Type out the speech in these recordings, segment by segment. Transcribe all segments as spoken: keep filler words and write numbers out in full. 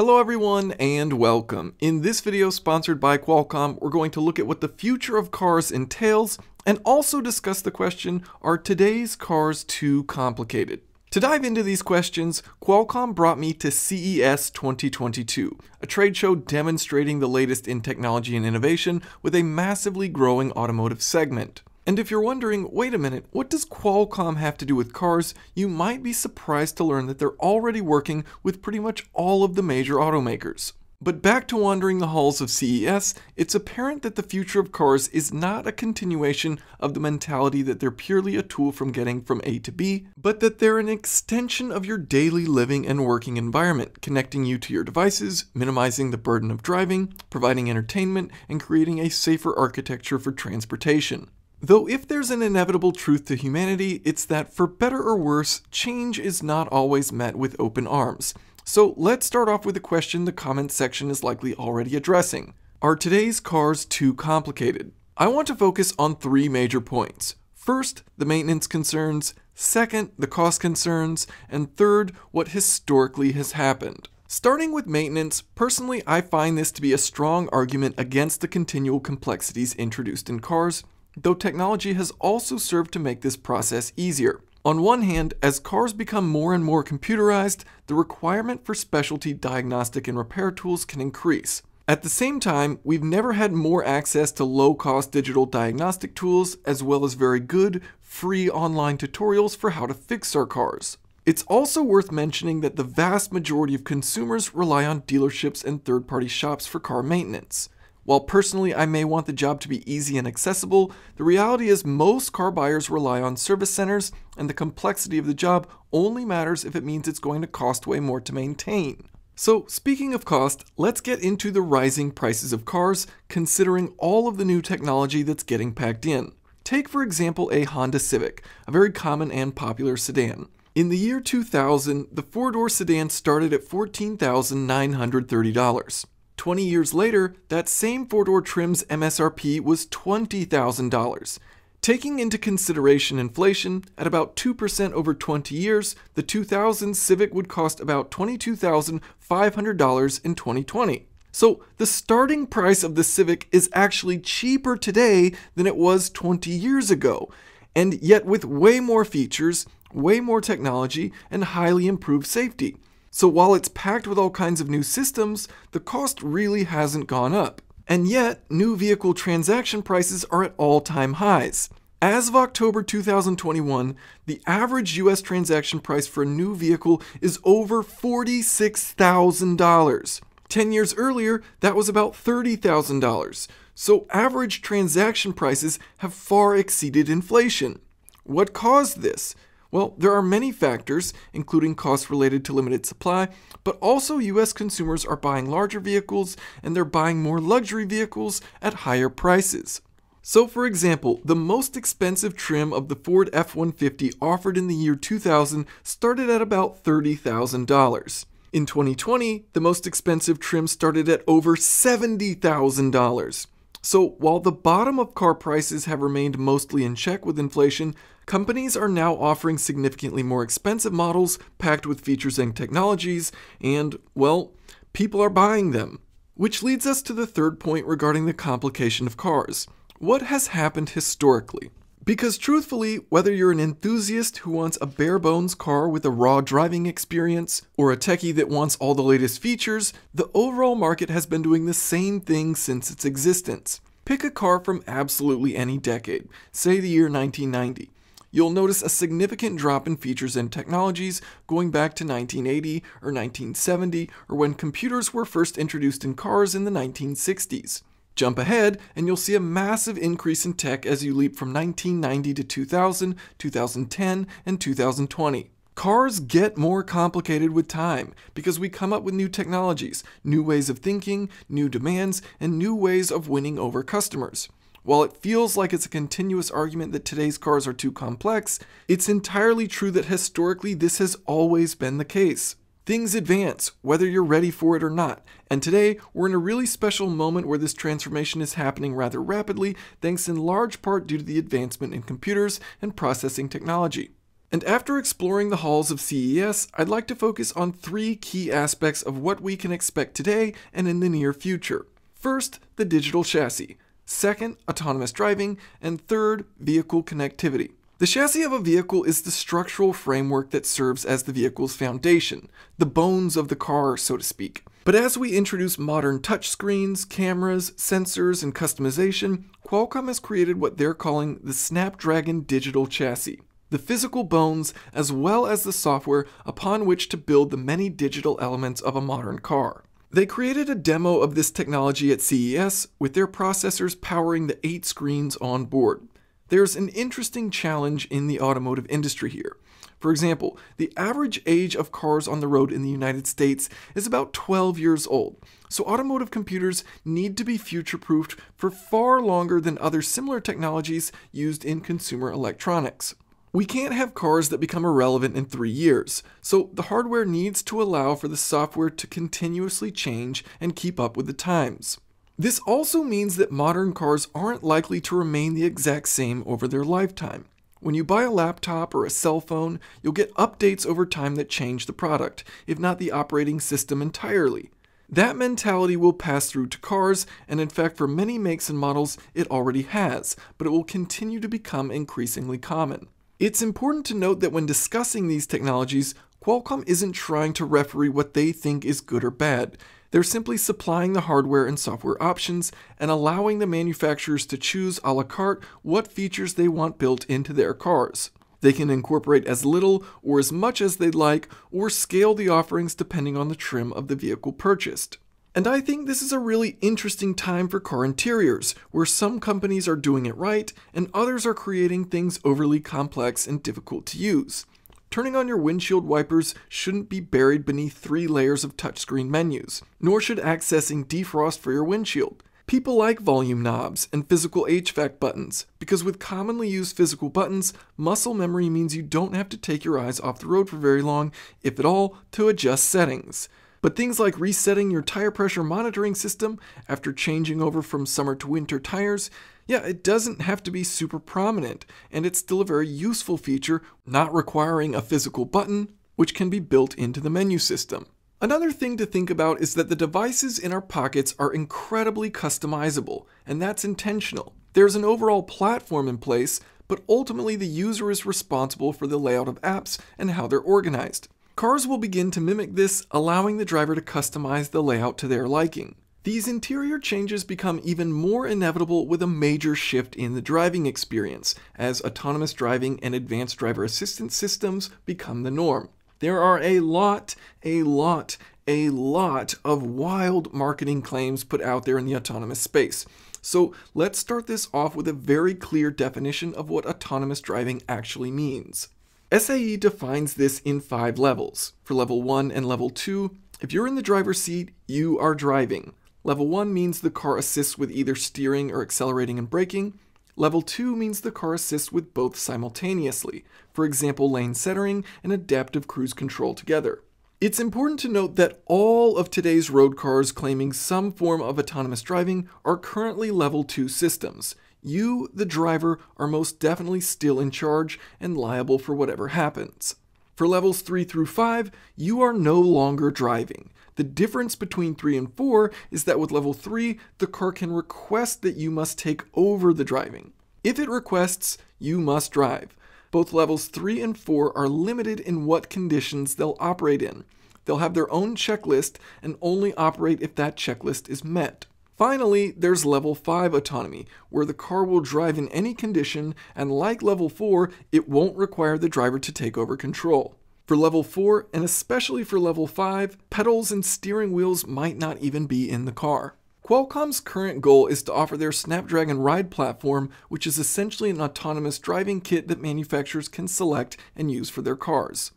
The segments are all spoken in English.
Hello everyone and welcome. In this video sponsored by Qualcomm, we're going to look at what the future of cars entails and also discuss the question, are today's cars too complicated? To dive into these questions, Qualcomm brought me to C E S twenty twenty-two, a trade show demonstrating the latest in technology and innovation with a massively growing automotive segment. And if you're wondering, wait a minute, what does Qualcomm have to do with cars? You might be surprised to learn that they're already working with pretty much all of the major automakers. But back to wandering the halls of C E S, it's apparent that the future of cars is not a continuation of the mentality that they're purely a tool from getting from A to B, but that they're an extension of your daily living and working environment, connecting you to your devices, minimizing the burden of driving, providing entertainment, and creating a safer architecture for transportation. Though if there's an inevitable truth to humanity, it's that for better or worse, change is not always met with open arms. So let's start off with a question the comment section is likely already addressing. Are today's cars too complicated? I want to focus on three major points. First, the maintenance concerns. Second, the cost concerns. And third, what historically has happened. Starting with maintenance, personally I find this to be a strong argument against the continual complexities introduced in cars, though technology has also served to make this process easier. On one hand, as cars become more and more computerized, the requirement for specialty diagnostic and repair tools can increase. At the same time, we've never had more access to low-cost digital diagnostic tools, as well as very good, free online tutorials for how to fix our cars. It's also worth mentioning that the vast majority of consumers rely on dealerships and third-party shops for car maintenance. While personally I may want the job to be easy and accessible, the reality is most car buyers rely on service centers, and the complexity of the job only matters if it means it's going to cost way more to maintain. So speaking of cost, let's get into the rising prices of cars, considering all of the new technology that's getting packed in. Take for example a Honda Civic, a very common and popular sedan. In the year two thousand, the four-door sedan started at fourteen thousand nine hundred thirty dollars. twenty years later, that same four-door trim's M S R P was twenty thousand dollars. Taking into consideration inflation, at about two percent over twenty years, the two thousand Civic would cost about twenty-two thousand five hundred dollars in twenty twenty. So the starting price of the Civic is actually cheaper today than it was twenty years ago, and yet with way more features, way more technology, and highly improved safety. So while it's packed with all kinds of new systems, the cost really hasn't gone up. And yet, new vehicle transaction prices are at all-time highs. As of October two thousand twenty-one, the average U S transaction price for a new vehicle is over forty-six thousand dollars. ten years earlier, that was about thirty thousand dollars. So average transaction prices have far exceeded inflation. What caused this? Well, there are many factors, including costs related to limited supply, but also U S consumers are buying larger vehicles and they're buying more luxury vehicles at higher prices. So for example, the most expensive trim of the Ford F one fifty offered in the year two thousand started at about thirty thousand dollars. In twenty twenty, the most expensive trim started at over seventy thousand dollars. So while the bottom of car prices have remained mostly in check with inflation, companies are now offering significantly more expensive models packed with features and technologies, and, well, people are buying them. Which leads us to the third point regarding the complication of cars. What has happened historically? Because truthfully, whether you're an enthusiast who wants a bare-bones car with a raw driving experience, or a techie that wants all the latest features, the overall market has been doing the same thing since its existence. Pick a car from absolutely any decade, say the year nineteen ninety. You'll notice a significant drop in features and technologies going back to nineteen eighty or nineteen seventy, or when computers were first introduced in cars in the nineteen sixties. Jump ahead and you'll see a massive increase in tech as you leap from nineteen ninety to two thousand, two thousand ten, and two thousand twenty. Cars get more complicated with time because we come up with new technologies, new ways of thinking, new demands, and new ways of winning over customers. While it feels like it's a continuous argument that today's cars are too complex, it's entirely true that historically this has always been the case. Things advance, whether you're ready for it or not, and today we're in a really special moment where this transformation is happening rather rapidly, thanks in large part due to the advancement in computers and processing technology. And after exploring the halls of C E S, I'd like to focus on three key aspects of what we can expect today and in the near future. First, the digital chassis. Second, autonomous driving. And third, vehicle connectivity. The chassis of a vehicle is the structural framework that serves as the vehicle's foundation, the bones of the car, so to speak. But as we introduce modern touchscreens, cameras, sensors, and customization, Qualcomm has created what they're calling the Snapdragon Digital Chassis, the physical bones as well as the software upon which to build the many digital elements of a modern car. They created a demo of this technology at C E S, with their processors powering the eight screens on board. There's an interesting challenge in the automotive industry here. For example, the average age of cars on the road in the United States is about twelve years old, so automotive computers need to be future-proofed for far longer than other similar technologies used in consumer electronics. We can't have cars that become irrelevant in three years, so the hardware needs to allow for the software to continuously change and keep up with the times. This also means that modern cars aren't likely to remain the exact same over their lifetime. When you buy a laptop or a cell phone, you'll get updates over time that change the product, if not the operating system entirely. That mentality will pass through to cars, and in fact for many makes and models it already has, but it will continue to become increasingly common. It's important to note that when discussing these technologies, Qualcomm isn't trying to referee what they think is good or bad. They're simply supplying the hardware and software options and allowing the manufacturers to choose a la carte what features they want built into their cars. They can incorporate as little or as much as they'd like, or scale the offerings depending on the trim of the vehicle purchased. And I think this is a really interesting time for car interiors, where some companies are doing it right and others are creating things overly complex and difficult to use. Turning on your windshield wipers shouldn't be buried beneath three layers of touchscreen menus, nor should accessing defrost for your windshield. People like volume knobs and physical H V A C buttons, because with commonly used physical buttons, muscle memory means you don't have to take your eyes off the road for very long, if at all, to adjust settings. But things like resetting your tire pressure monitoring system after changing over from summer to winter tires, yeah, it doesn't have to be super prominent, and it's still a very useful feature, not requiring a physical button, which can be built into the menu system. Another thing to think about is that the devices in our pockets are incredibly customizable, and that's intentional. There's an overall platform in place, but ultimately the user is responsible for the layout of apps and how they're organized. Cars will begin to mimic this, allowing the driver to customize the layout to their liking. These interior changes become even more inevitable with a major shift in the driving experience, as autonomous driving and advanced driver assistance systems become the norm. There are a lot, a lot, a lot of wild marketing claims put out there in the autonomous space. So let's start this off with a very clear definition of what autonomous driving actually means. S A E defines this in five levels. For level one and level two, if you're in the driver's seat, you are driving. Level one means the car assists with either steering or accelerating and braking. Level two means the car assists with both simultaneously, for example lane centering and adaptive cruise control together. It's important to note that all of today's road cars claiming some form of autonomous driving are currently level two systems. You, the driver, are most definitely still in charge and liable for whatever happens. For levels three through five, you are no longer driving. The difference between three and four is that with level three, the car can request that you must take over the driving. If it requests, you must drive. Both levels three and four are limited in what conditions they'll operate in. They'll have their own checklist and only operate if that checklist is met. Finally, there's level five autonomy, where the car will drive in any condition, and like level four, it won't require the driver to take over control. For level four, and especially for level five, pedals and steering wheels might not even be in the car. Qualcomm's current goal is to offer their Snapdragon Ride Platform, which is essentially an autonomous driving kit that manufacturers can select and use for their cars.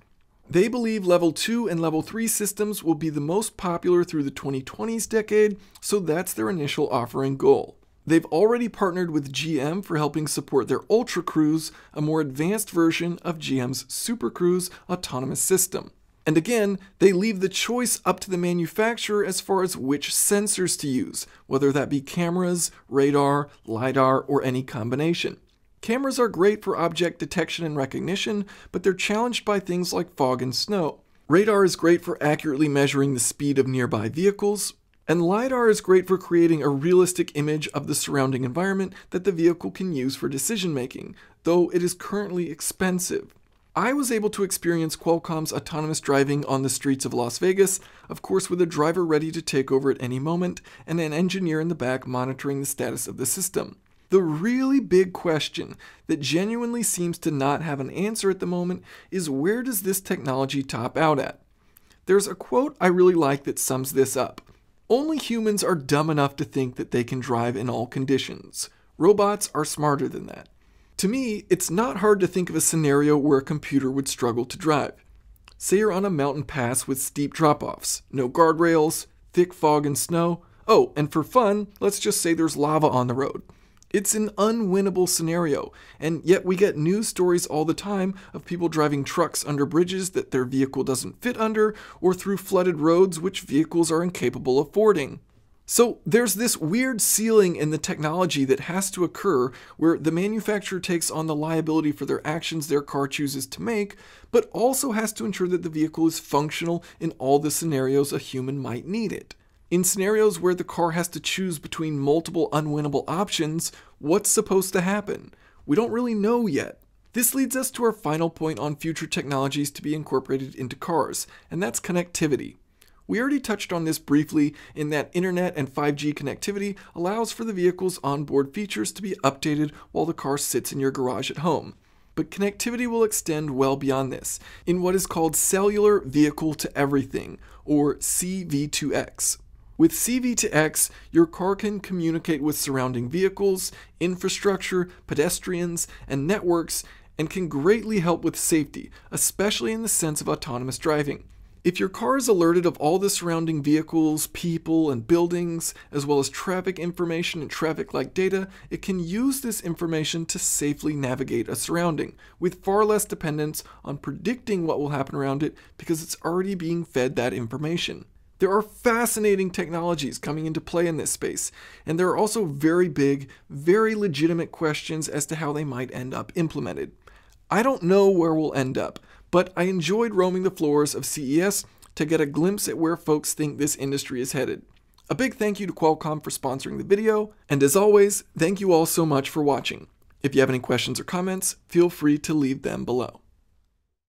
They believe level two and level three systems will be the most popular through the twenty twenties decade, so that's their initial offering goal. They've already partnered with G M for helping support their UltraCruise, a more advanced version of G M's SuperCruise autonomous system. And again, they leave the choice up to the manufacturer as far as which sensors to use, whether that be cameras, radar, LiDAR, or any combination. Cameras are great for object detection and recognition, but they're challenged by things like fog and snow. Radar is great for accurately measuring the speed of nearby vehicles, and LiDAR is great for creating a realistic image of the surrounding environment that the vehicle can use for decision making, though it is currently expensive. I was able to experience Qualcomm's autonomous driving on the streets of Las Vegas, of course with a driver ready to take over at any moment, and an engineer in the back monitoring the status of the system. The really big question that genuinely seems to not have an answer at the moment is, where does this technology top out at? There's a quote I really like that sums this up. Only humans are dumb enough to think that they can drive in all conditions. Robots are smarter than that. To me, it's not hard to think of a scenario where a computer would struggle to drive. Say you're on a mountain pass with steep drop-offs, no guardrails, thick fog and snow. Oh, and for fun, let's just say there's lava on the road. It's an unwinnable scenario, and yet we get news stories all the time of people driving trucks under bridges that their vehicle doesn't fit under, or through flooded roads which vehicles are incapable of fording. So there's this weird ceiling in the technology that has to occur where the manufacturer takes on the liability for their actions their car chooses to make, but also has to ensure that the vehicle is functional in all the scenarios a human might need it. In scenarios where the car has to choose between multiple unwinnable options, what's supposed to happen? We don't really know yet. This leads us to our final point on future technologies to be incorporated into cars, and that's connectivity. We already touched on this briefly in that internet and five G connectivity allows for the vehicle's onboard features to be updated while the car sits in your garage at home. But connectivity will extend well beyond this, in what is called cellular vehicle to everything, or C V two X. With C V two X, your car can communicate with surrounding vehicles, infrastructure, pedestrians, and networks, and can greatly help with safety, especially in the sense of autonomous driving. If your car is alerted of all the surrounding vehicles, people, and buildings, as well as traffic information and traffic-like data, it can use this information to safely navigate a surrounding, with far less dependence on predicting what will happen around it because it's already being fed that information. There are fascinating technologies coming into play in this space, and there are also very big, very legitimate questions as to how they might end up implemented. I don't know where we'll end up, but I enjoyed roaming the floors of C E S to get a glimpse at where folks think this industry is headed. A big thank you to Qualcomm for sponsoring the video, and as always, thank you all so much for watching. If you have any questions or comments, feel free to leave them below.